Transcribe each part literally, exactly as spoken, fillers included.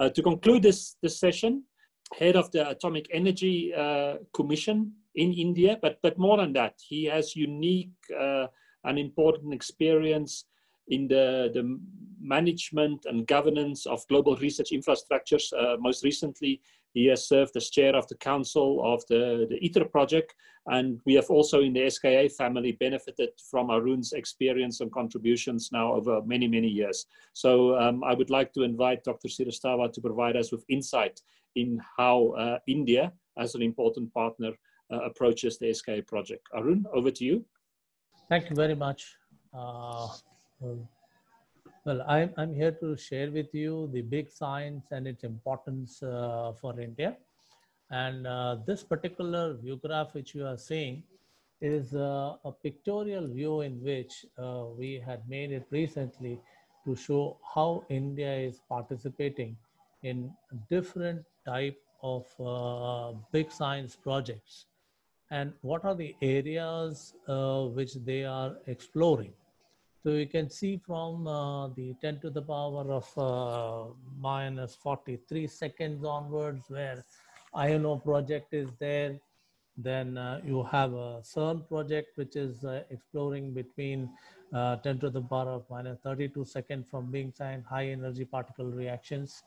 Uh, to conclude this, this session, head of the Atomic Energy uh, Commission in India, but, but more than that, he has unique uh, and important experience in the, the management and governance of global research infrastructures. Uh, most recently, he has served as chair of the council of the, the ITER project, and we have also in the S K A family benefited from Arun's experience and contributions now over many, many years. So um, I would like to invite Doctor Srivastava to provide us with insight in how uh, India, as an important partner, uh, approaches the S K A project. Arun, over to you. Thank you very much. Uh... Well, I'm, I'm here to share with you the big science and its importance uh, for India. And uh, this particular view graph which you are seeing is uh, a pictorial view in which uh, we had made it recently to show how India is participating in different type of uh, big science projects and what are the areas uh, which they are exploring. So you can see from uh, the ten to the power of minus forty-three seconds onwards where I N O project is there. Then uh, you have a CERN project which is uh, exploring between uh, ten to the power of minus thirty-two seconds from being signed high energy particle reactions.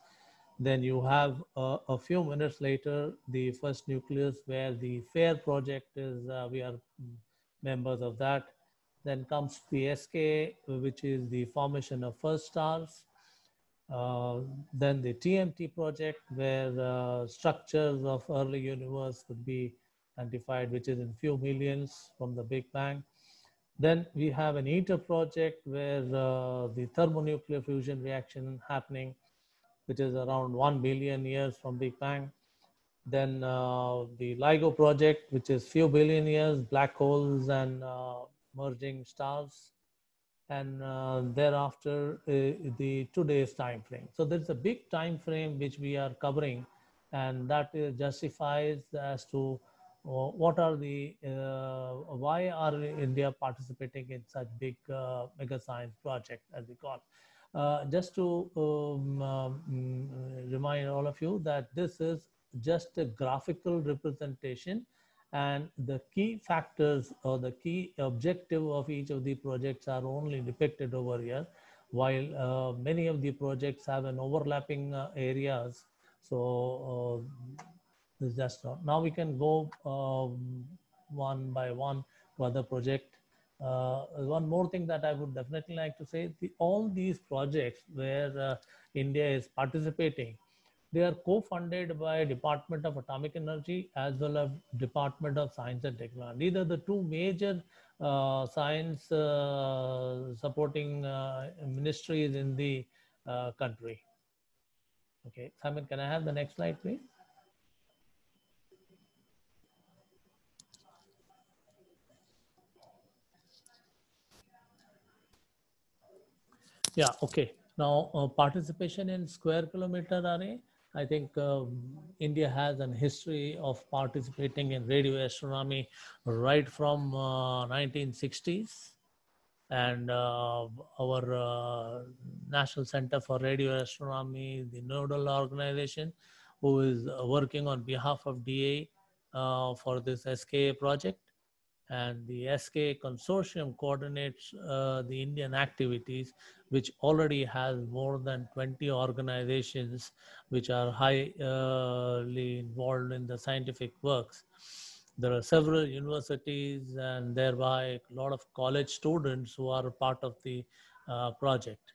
Then you have uh, a few minutes later the first nucleus where the FAIR project is, uh, we are members of that. Then comes the S K A, which is the formation of first stars. Uh, then the T M T project, where uh, structures of early universe could be identified, which is in few millions from the Big Bang. Then we have an ITER project, where uh, the thermonuclear fusion reaction happening, which is around one billion years from Big Bang. Then uh, the LIGO project, which is few billion years, black holes and uh, merging stars, and uh, thereafter uh, the today's time frame. So there's a big time frame which we are covering, and that uh, justifies as to uh, what are the uh, why are India participating in such big uh, mega science project as we call. Uh, just to um, um, remind all of you that this is just a graphical representation. And the key factors or the key objective of each of the projects are only depicted over here, while uh, many of the projects have an overlapping uh, areas. So uh, this just not. Now we can go um, one by one to other project. Uh, one more thing that I would definitely like to say, the, all these projects where uh, India is participating, they are co-funded by Department of Atomic Energy as well as Department of Science and Technology. These are the two major uh, science uh, supporting uh, ministries in the uh, country. Okay, Simon, can I have the next slide, please? Yeah, okay. Now, uh, participation in square kilometer array. I think uh, India has a history of participating in radio astronomy right from uh, nineteen sixties. And uh, our uh, National Center for Radio Astronomy, the nodal organization, who is working on behalf of D A uh, for this S K A project. And the S K A consortium coordinates uh, the Indian activities, which already has more than twenty organizations which are highly involved in the scientific works. There are several universities and thereby a lot of college students who are part of the uh, project.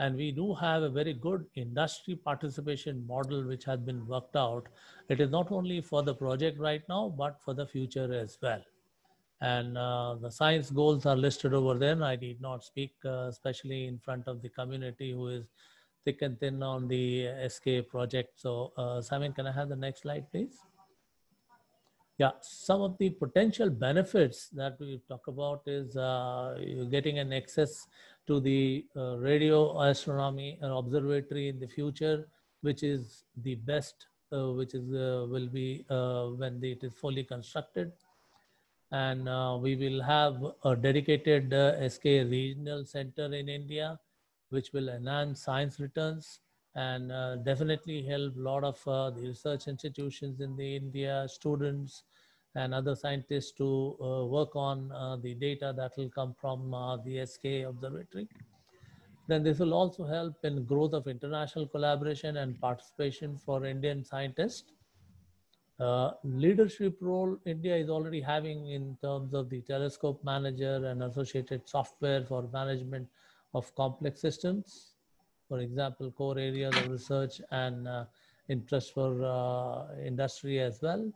And we do have a very good industry participation model which has been worked out. It is not only for the project right now, but for the future as well. And uh, the science goals are listed over there. I did not speak, uh, especially in front of the community who is thick and thin on the S K A project. So uh, Simon, can I have the next slide, please? Yeah, some of the potential benefits that we talk about is uh, you're getting an access to the uh, radio astronomy and observatory in the future, which is the best, uh, which is uh, will be uh, when the, it is fully constructed. And uh, we will have a dedicated uh, S K A regional center in India, which will enhance science returns and uh, definitely helped a lot of uh, the research institutions in the India, students and other scientists to uh, work on uh, the data that will come from uh, the S K A Observatory. Then this will also help in growth of international collaboration and participation for Indian scientists. Uh, leadership role India is already having in terms of the telescope manager and associated software for management of complex systems. For example, core areas of research and uh, interest for uh, industry as well.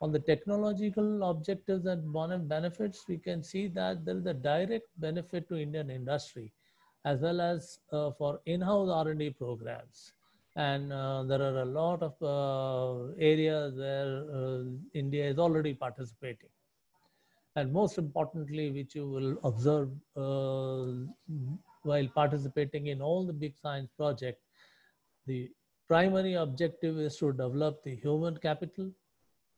On the technological objectives and benefits, we can see that there is a direct benefit to Indian industry, as well as uh, for in-house R and D programs. And uh, there are a lot of uh, areas where uh, India is already participating. And most importantly, which you will observe uh, while participating in all the big science projects, the primary objective is to develop the human capital,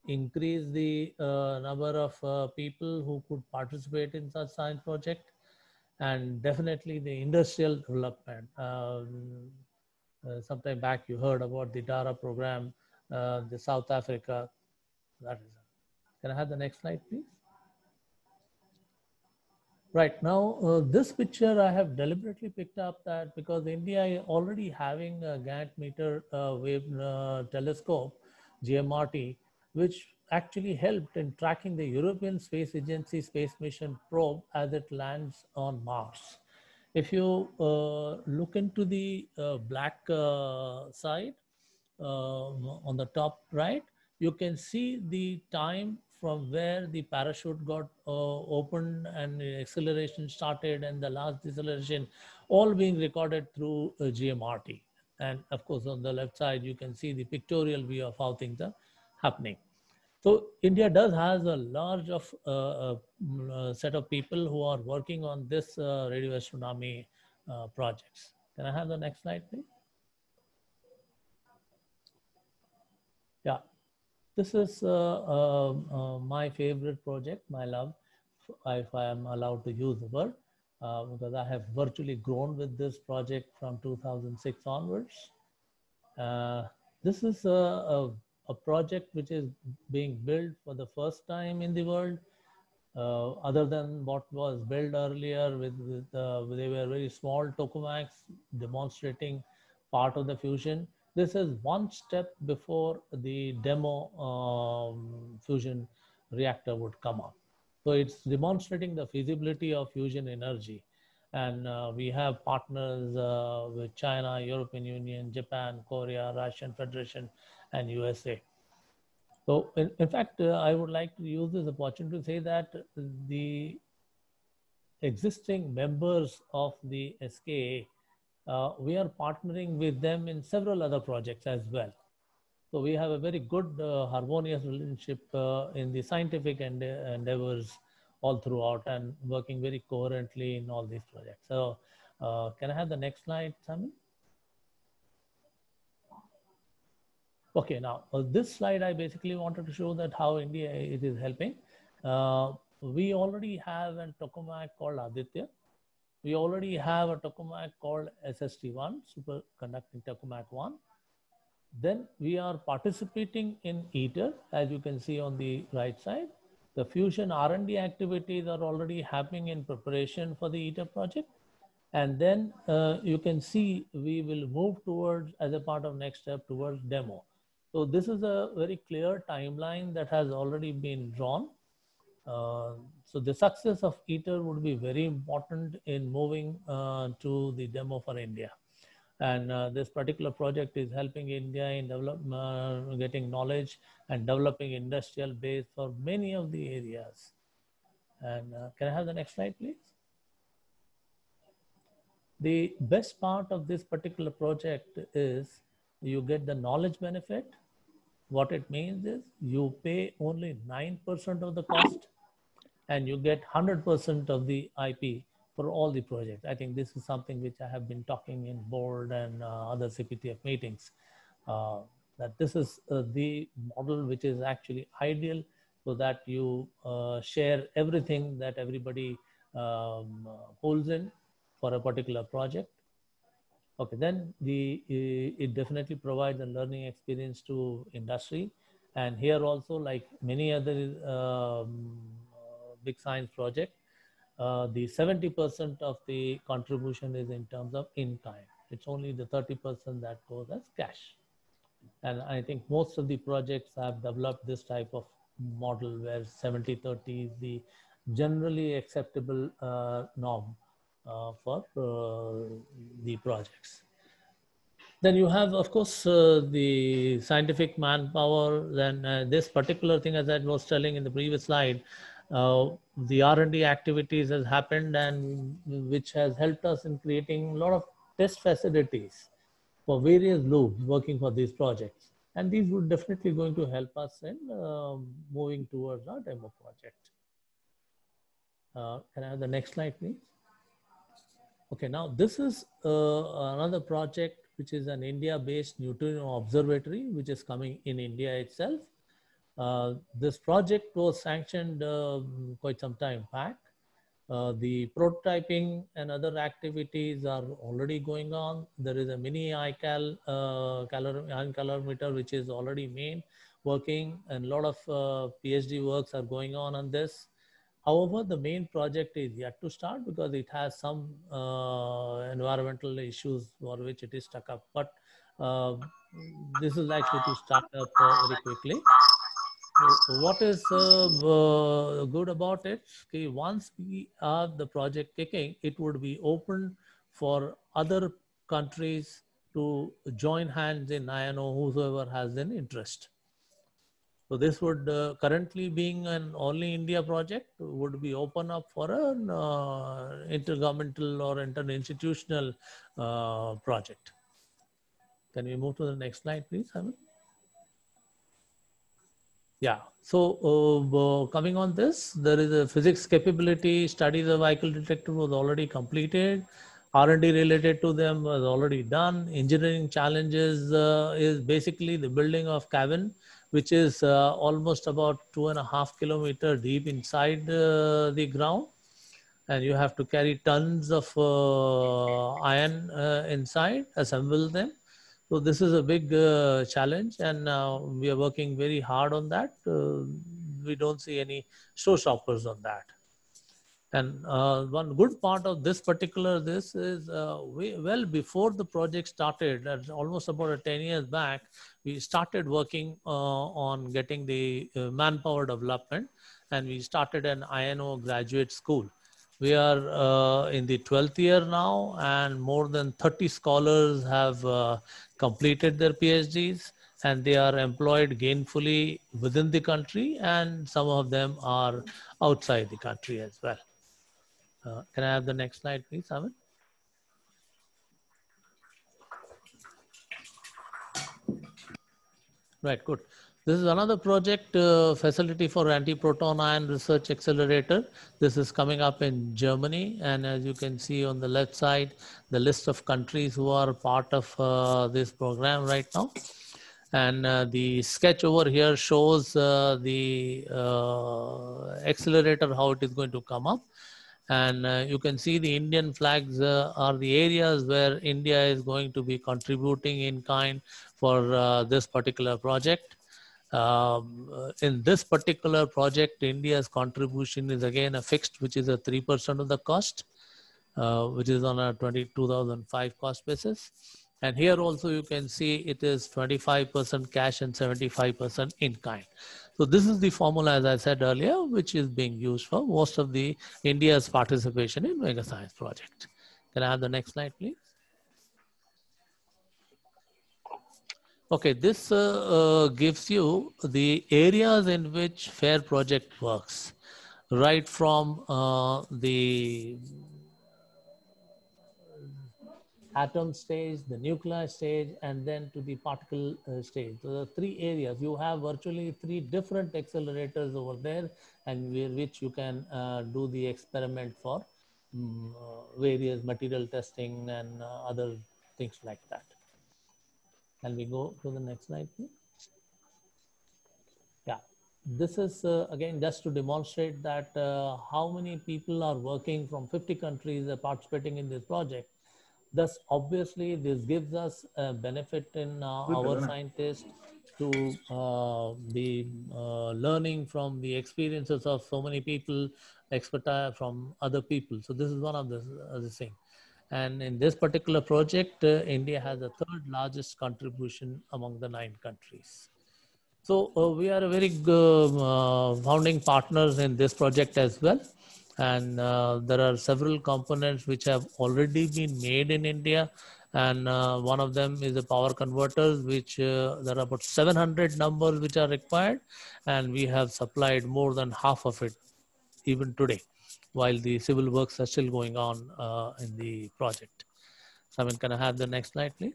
increase the uh, number of uh, people who could participate in such science project, and definitely the industrial development. Um, uh, sometime back you heard about the DARA program, uh, the South Africa. That is it. Can I have the next slide, please? Right now, uh, this picture I have deliberately picked up that because India is already having a Gantt meter uh, wave uh, telescope, G M R T, which actually helped in tracking the European Space Agency space mission probe as it lands on Mars. If you uh, look into the uh, black uh, side uh, on the top right, you can see the time from where the parachute got uh, opened and the acceleration started and the last deceleration, all being recorded through uh, G M R T. And of course, on the left side, you can see the pictorial view of how things are happening. So India does has a large of uh, uh, set of people who are working on this uh, radio astronomy uh, projects. Can I have the next slide, please? Yeah, this is uh, uh, uh, my favorite project, my love, if I am allowed to use the word, uh, because I have virtually grown with this project from two thousand six onwards. Uh, this is a, a A project which is being built for the first time in the world, uh, other than what was built earlier with, with uh, they were very small tokamaks demonstrating part of the fusion. This is one step before the demo um, fusion reactor would come up. So it's demonstrating the feasibility of fusion energy. And uh, we have partners uh, with China, European Union, Japan, Korea, Russian Federation, and U S A. So in, in fact, uh, I would like to use this opportunity to say that the existing members of the S K A, uh, we are partnering with them in several other projects as well. So we have a very good uh, harmonious relationship uh, in the scientific ende endeavors all throughout and working very coherently in all these projects. So uh, can I have the next slide, Sami? Okay, now uh, this slide I basically wanted to show that how India it is helping. Uh, we already have a tokamak called Aditya. We already have a tokamak called S S T one, Superconducting Tokamak one. Then we are participating in ITER, as you can see on the right side. The fusion R and D activities are already happening in preparation for the ITER project. And then uh, you can see we will move towards, as a part of next step, towards demo. So this is a very clear timeline that has already been drawn. Uh, so the success of ITER would be very important in moving uh, to the demo for India. And uh, this particular project is helping India in develop, uh, getting knowledge and developing industrial base for many of the areas. And uh, can I have the next slide, please? The best part of this particular project is you get the knowledge benefit. What it means is you pay only nine percent of the cost and you get one hundred percent of the I P for all the projects. I think this is something which I have been talking in board and uh, other C P T F meetings, uh, that this is uh, the model which is actually ideal so that you uh, share everything that everybody um, holds in for a particular project. Okay, then the it definitely provides a learning experience to industry, and here also, like many other um, big science project, uh, the seventy percent of the contribution is in terms of in kind. It's only the thirty percent that goes as cash. And I think most of the projects have developed this type of model where seventy thirty is the generally acceptable uh, norm uh, for uh, the projects. Then you have, of course, uh, the scientific manpower. Then uh, this particular thing, as I was telling in the previous slide, uh, the R and D activities has happened, and which has helped us in creating a lot of test facilities for various loops working for these projects. And these would definitely going to help us in uh, moving towards our demo project. Uh, can I have the next slide, please? Okay, now this is uh, another project, which is an India-based neutrino observatory, which is coming in India itself. Uh, this project was sanctioned uh, quite some time back. Uh, the prototyping and other activities are already going on. There is a mini I cal uh, calorimeter, which is already main working, and a lot of uh, PhD works are going on on this. However, the main project is yet to start because it has some uh, environmental issues for which it is stuck up. But uh, this is likely to start up uh, very quickly. So what is uh, uh, good about it? Okay, once we have the project kicking, it would be open for other countries to join hands in I N O, whosoever has an interest. So this would uh, currently being an only India project would be open up for an uh, intergovernmental or interinstitutional uh, project. Can we move to the next slide, please, Simon? Yeah, so uh, coming on this, there is a physics capability studies of I cal detector was already completed. R and D related to them was already done. Engineering challenges uh, is basically the building of cavern, which is uh, almost about two and a half kilometer deep inside uh, the ground. And you have to carry tons of uh, iron uh, inside, assemble them. So this is a big uh, challenge, and uh, we are working very hard on that. Uh, we don't see any showstoppers on that. And uh, one good part of this particular, this is uh, we, well before the project started, almost about ten years back, we started working uh, on getting the uh, manpower development, and we started an I N O graduate school. We are uh, in the twelfth year now, and more than thirty scholars have uh, completed their PhDs, and they are employed gainfully within the country, and some of them are outside the country as well. Uh, can I have the next slide, please, Amit? Right, good. This is another project, uh, facility for anti-proton ion research accelerator. This is coming up in Germany. And as you can see on the left side, the list of countries who are part of uh, this program right now. And uh, the sketch over here shows uh, the uh, accelerator, how it is going to come up. And uh, you can see the Indian flags uh, are the areas where India is going to be contributing in kind for uh, this particular project. Um, in this particular project, India's contribution is again a fixed, which is a three percent of the cost, uh, which is on a twenty-two thousand five cost basis. And here also you can see it is twenty-five percent cash and seventy-five percent in kind. So this is the formula, as I said earlier, which is being used for most of the India's participation in mega science project. Can I have the next slide, please? Okay, this uh, uh, gives you the areas in which FAIR project works, right from uh, the atom stage, the nuclei stage, and then to the particle uh, stage. So the three areas, you have virtually three different accelerators over there, and with which you can uh, do the experiment for um, uh, various material testing and uh, other things like that. Can we go to the next slide, please? Yeah, this is uh, again just to demonstrate that uh, how many people are working from fifty countries uh, participating in this project. Thus, obviously, this gives us a benefit in uh, our scientists to uh, the uh, learning from the experiences of so many people, expertise from other people. So this is one of the, uh, the things. And in this particular project, uh, India has the third largest contribution among the nine countries. So uh, we are a very uh, founding partners in this project as well. And uh, there are several components which have already been made in India. And uh, one of them is the power converters, which uh, there are about seven hundred numbers which are required. And we have supplied more than half of it even today, while the civil works are still going on uh, in the project. Simon, can I have the next slide, please?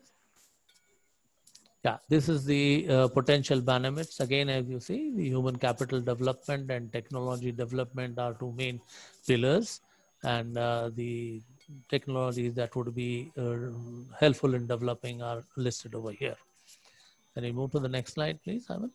Yeah, this is the uh, potential benefits. Again, as you see, the human capital development and technology development are two main pillars, and uh, the technologies that would be uh, helpful in developing are listed over here. Can you move to the next slide, please, Simon?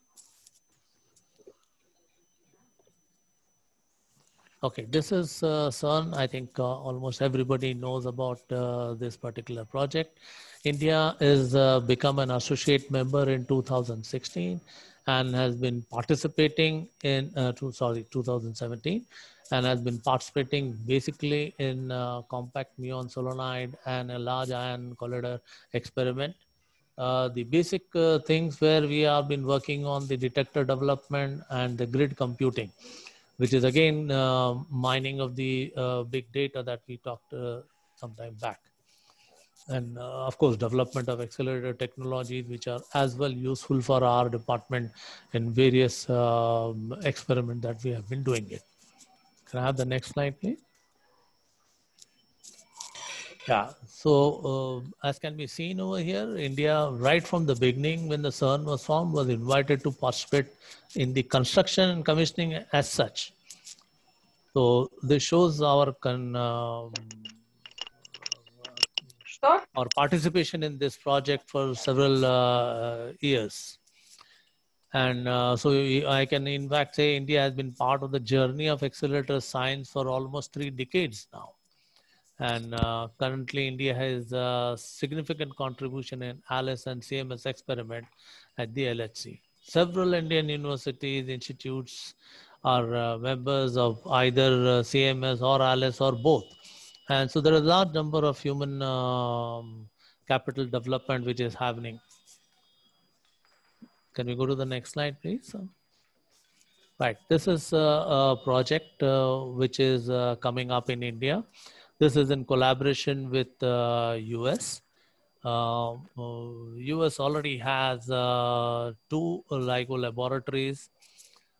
Okay, this is uh, CERN. I think uh, almost everybody knows about uh, this particular project. India has uh, become an associate member in two thousand sixteen and has been participating in, uh, to, sorry, two thousand seventeen, and has been participating basically in uh, compact muon solenoid and a large ion collider experiment. Uh, the basic uh, things where we have been working on the detector development and the grid computing, which is again uh, mining of the uh, big data that we talked uh, some time back. And uh, of course, development of accelerator technologies, which are as well useful for our department in various uh, experiments that we have been doing it. Can I have the next slide, please? Yeah, so uh, as can be seen over here, India, right from the beginning when the CERN was formed, was invited to participate in the construction and commissioning as such. So this shows our, con, um, our participation in this project for several uh, years. And uh, so I can in fact say India has been part of the journey of accelerator science for almost three decades now. And uh, currently, India has a significant contribution in ALICE and C M S experiment at the L H C. Several Indian universities, institutes are uh, members of either uh, C M S or ALICE or both. And so there are a large number of human um, capital development which is happening. Can we go to the next slide, please? Right, this is a, a project uh, which is uh, coming up in India. This is in collaboration with uh, U S. Uh, U S already has uh, two LIGO laboratories.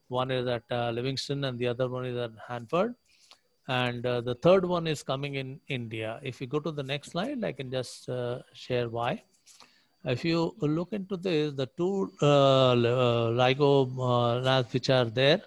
One is at uh, Livingston and the other one is at Hanford. And uh, the third one is coming in India. If you go to the next slide, I can just uh, share why. If you look into this, the two uh, LIGO uh, labs which are there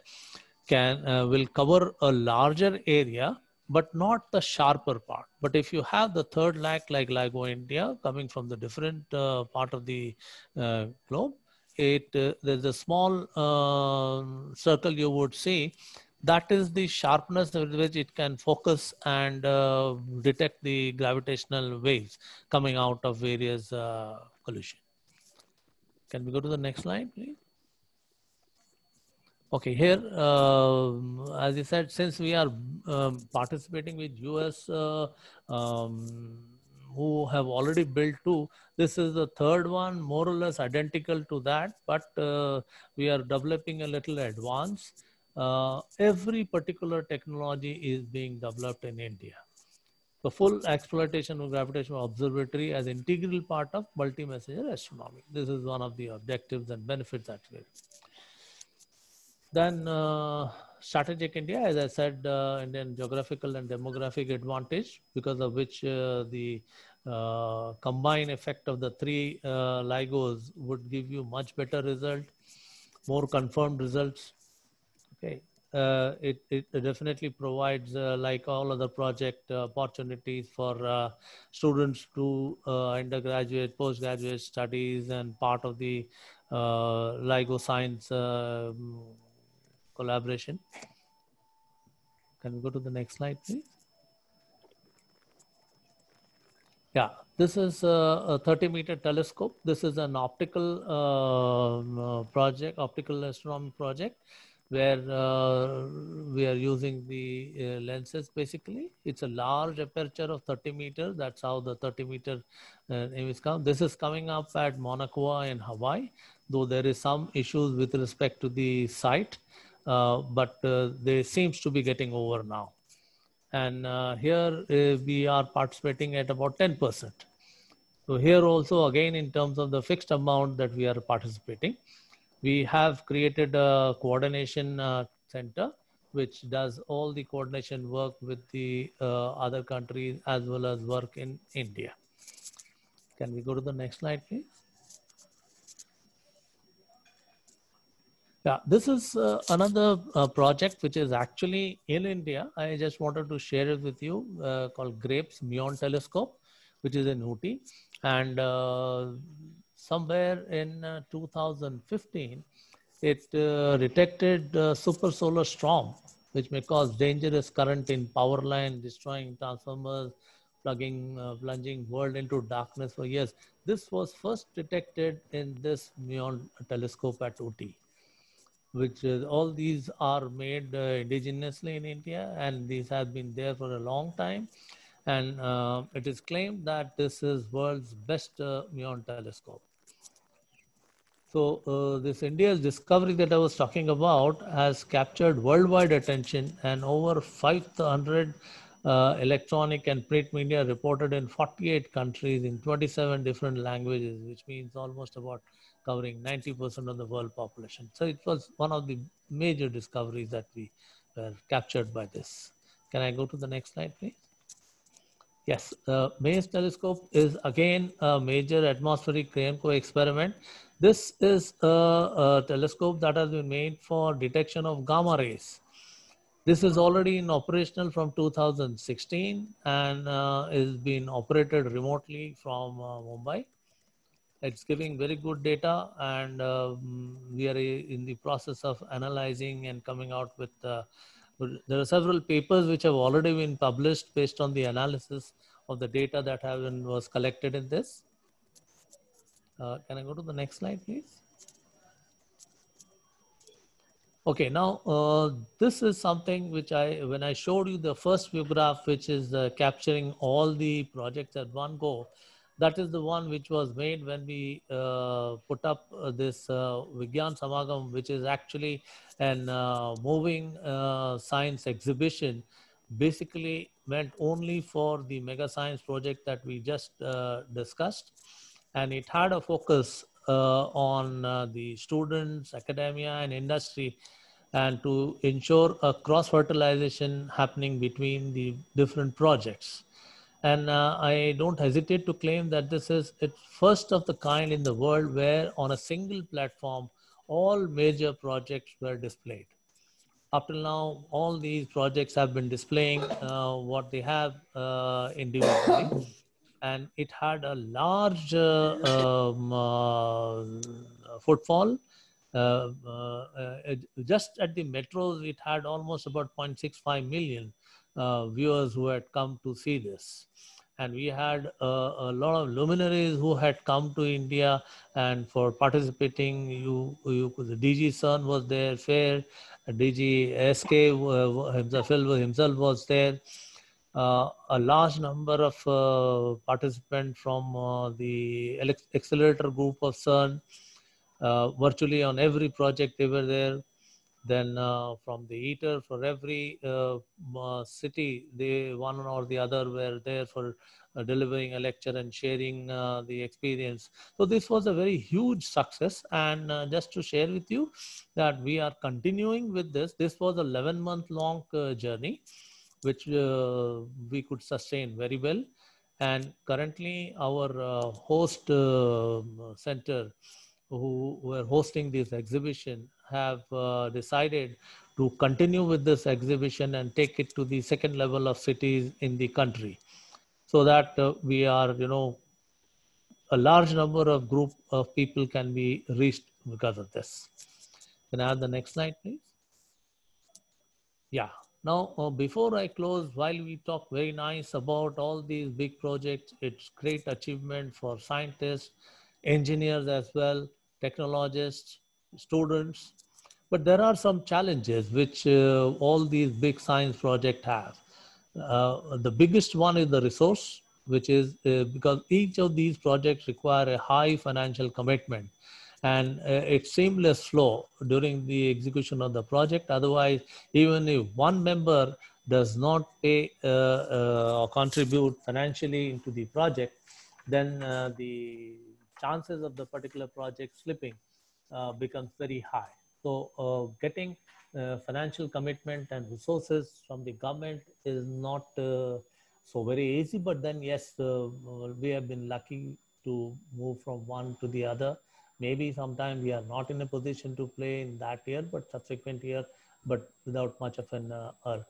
can uh, will cover a larger area, but not the sharper part. But if you have the third lag like LIGO India coming from the different uh, part of the uh, globe, it uh, there's a small uh, circle you would see. That is the sharpness with which it can focus and uh, detect the gravitational waves coming out of various uh, collision. Can we go to the next slide, please? Okay, here, uh, as I said, since we are um, participating with U S uh, um, who have already built two, this is the third one, more or less identical to that, but uh, we are developing a little advance. Uh, every particular technology is being developed in India. The full exploitation of gravitational observatory as an integral part of multi-messenger astronomy. This is one of the objectives and benefits that we have. Then uh, strategic India, as I said, uh, Indian geographical and demographic advantage, because of which uh, the uh, combined effect of the three uh, LIGOs would give you much better result, more confirmed results. Okay, uh, it, it definitely provides, uh, like all other project uh, opportunities for uh, students to uh, undergraduate, postgraduate studies, and part of the uh, LIGO science Uh, collaboration. Can we go to the next slide, please? Yeah, this is a thirty meter telescope. This is an optical uh, project, optical astronomy project, where uh, we are using the uh, lenses basically. It's a large aperture of thirty meters. That's how the thirty meter uh, image comes. This is coming up at Mauna Kea in Hawaii, though there is some issues with respect to the site, uh, but uh, they seems to be getting over now. And uh, here uh, we are participating at about ten percent. So here also, again, in terms of the fixed amount that we are participating, we have created a coordination uh, center, which does all the coordination work with the uh, other countries as well as work in India. Can we go to the next slide, please? Yeah, this is uh, another uh, project which is actually in India. I just wanted to share it with you, uh, called Grapes Muon Telescope, which is in Ooty. And uh, somewhere in uh, two thousand fifteen, it uh, detected uh, supersolar storm, which may cause dangerous current in power line, destroying transformers, plugging, uh, plunging world into darkness for years. This was first detected in this Muon Telescope at Ooty, which is, all these are made uh, indigenously in India, and these have been there for a long time. And uh, it is claimed that this is world's best uh, muon telescope. So uh, this India's discovery that I was talking about has captured worldwide attention, and over five hundred uh, electronic and print media reported in forty-eight countries in twenty-seven different languages, which means almost about covering ninety percent of the world population. So it was one of the major discoveries that we were captured by this. Can I go to the next slide, please? Yes, uh, MACE telescope is again a major atmospheric K M C O experiment. This is a, a telescope that has been made for detection of gamma rays. This is already in operational from two thousand sixteen and uh, is being operated remotely from uh, Mumbai. It's giving very good data, and uh, we are in the process of analyzing and coming out with, uh, there are several papers which have already been published based on the analysis of the data that have been, was collected in this. Uh, can I go to the next slide, please? Okay, now uh, this is something which I, when I showed you the first view graph, which is uh, capturing all the projects at one go, that is the one which was made when we uh, put up uh, this uh, Vigyan Samagam, which is actually an uh, moving uh, science exhibition, basically meant only for the mega science project that we just uh, discussed. And it had a focus uh, on uh, the students, academia, and industry, and to ensure a cross-fertilization happening between the different projects. And uh, I don't hesitate to claim that this is it's first of the kind in the world where on a single platform, all major projects were displayed. Up till now, all these projects have been displaying uh, what they have uh, individually. And it had a large uh, um, uh, footfall. Uh, uh, uh, just at the metros, it had almost about zero point six five million. Uh, viewers who had come to see this. And we had uh, a lot of luminaries who had come to India and for participating. You, you the D G CERN was there, FAIR, D G S K A himself, himself was there. Uh, a large number of uh, participants from uh, the accelerator group of CERN, uh, virtually on every project they were there. Then uh, from the ITER, for every uh, uh, city, they one or the other were there for uh, delivering a lecture and sharing uh, the experience. So this was a very huge success. And uh, just to share with you that we are continuing with this. This was an eleven month long uh, journey, which uh, we could sustain very well. And currently our uh, host uh, center, who were hosting this exhibition, have uh, decided to continue with this exhibition and take it to the second level of cities in the country, so that uh, we are, you know, a large number of group of people can be reached because of this. Can I have the next slide, please? Yeah, Now, uh, before I close, while we talk very nice about all these big projects, it's great achievement for scientists, engineers as well, technologists, students. But there are some challenges which uh, all these big science projects have. Uh, the biggest one is the resource, which is uh, because each of these projects require a high financial commitment and uh, it's seamless flow during the execution of the project. Otherwise, even if one member does not pay uh, uh, or contribute financially into the project, then uh, the chances of the particular project slipping uh, becomes very high. So uh, getting uh, financial commitment and resources from the government is not uh, so very easy, but then yes, uh, we have been lucky to move from one to the other. Maybe sometime we are not in a position to play in that year, but subsequent year, but without much of an uh, error.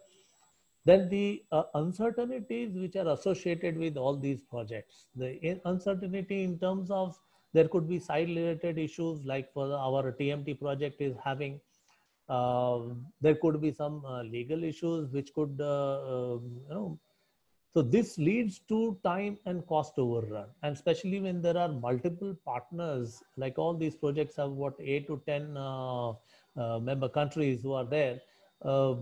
Then the uh, uncertainties which are associated with all these projects. The uncertainty in terms of there could be side related issues, like for our T M T project is having, uh, there could be some uh, legal issues which could, uh, uh, you know, so this leads to time and cost overrun. And especially when there are multiple partners, like all these projects have what, eight to ten uh, uh, member countries who are there. Uh,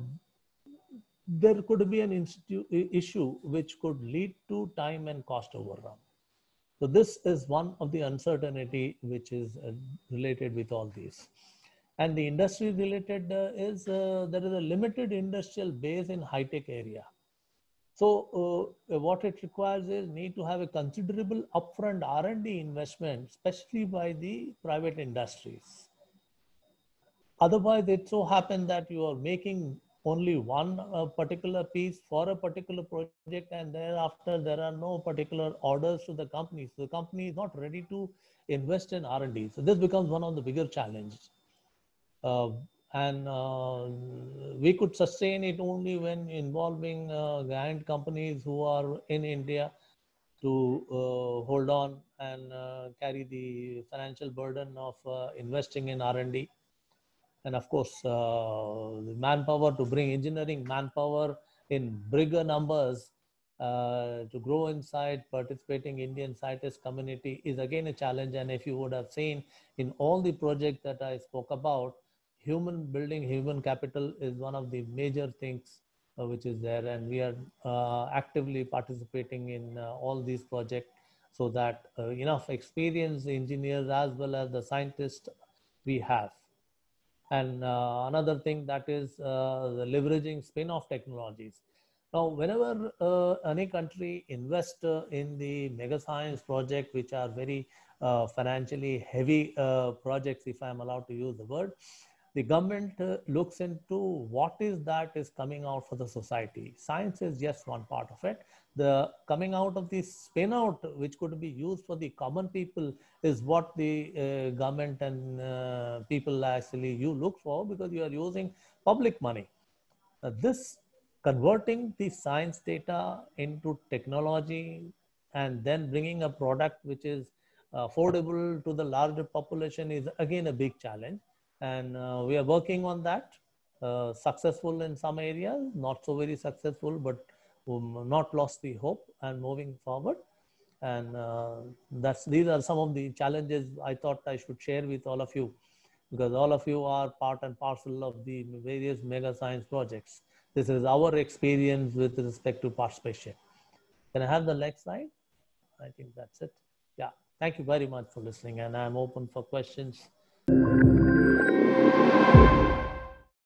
there could be an issue which could lead to time and cost overrun. So this is one of the uncertainty which is uh, related with all these. And the industry related uh, is uh, there is a limited industrial base in high-tech area. So uh, what it requires is need to have a considerable upfront R and D investment, especially by the private industries. Otherwise, it so happens that you are making only one uh, particular piece for a particular project, and thereafter there are no particular orders to the company. So the company is not ready to invest in R and D. So this becomes one of the bigger challenges. Uh, and uh, we could sustain it only when involving uh, giant companies who are in India to uh, hold on and uh, carry the financial burden of uh, investing in R and D. And of course, uh, the manpower to bring engineering manpower in bigger numbers uh, to grow inside participating Indian scientist community is again a challenge. And if you would have seen in all the projects that I spoke about, human building, human capital is one of the major things uh, which is there. And we are uh, actively participating in uh, all these projects so that uh, enough experienced engineers as well as the scientists we have. And uh, another thing that is uh, the leveraging spin-off technologies. Now, whenever uh, any country invests uh, in the mega science project, which are very uh, financially heavy uh, projects, if I'm allowed to use the word, the government uh, looks into what is that is coming out for the society. Science is just one part of it. The coming out of the spin out, which could be used for the common people, is what the uh, government and uh, people actually you look for, because you are using public money. Uh, this converting the science data into technology and then bringing a product which is affordable to the larger population is again a big challenge. And uh, we are working on that, uh, successful in some areas, not so very successful, but um, not lost the hope and moving forward. And uh, that's, these are some of the challenges I thought I should share with all of you, because all of you are part and parcel of the various mega science projects. This is our experience with respect to participation. Can I have the next slide? I think that's it. Yeah, thank you very much for listening, and I'm open for questions. Thank you.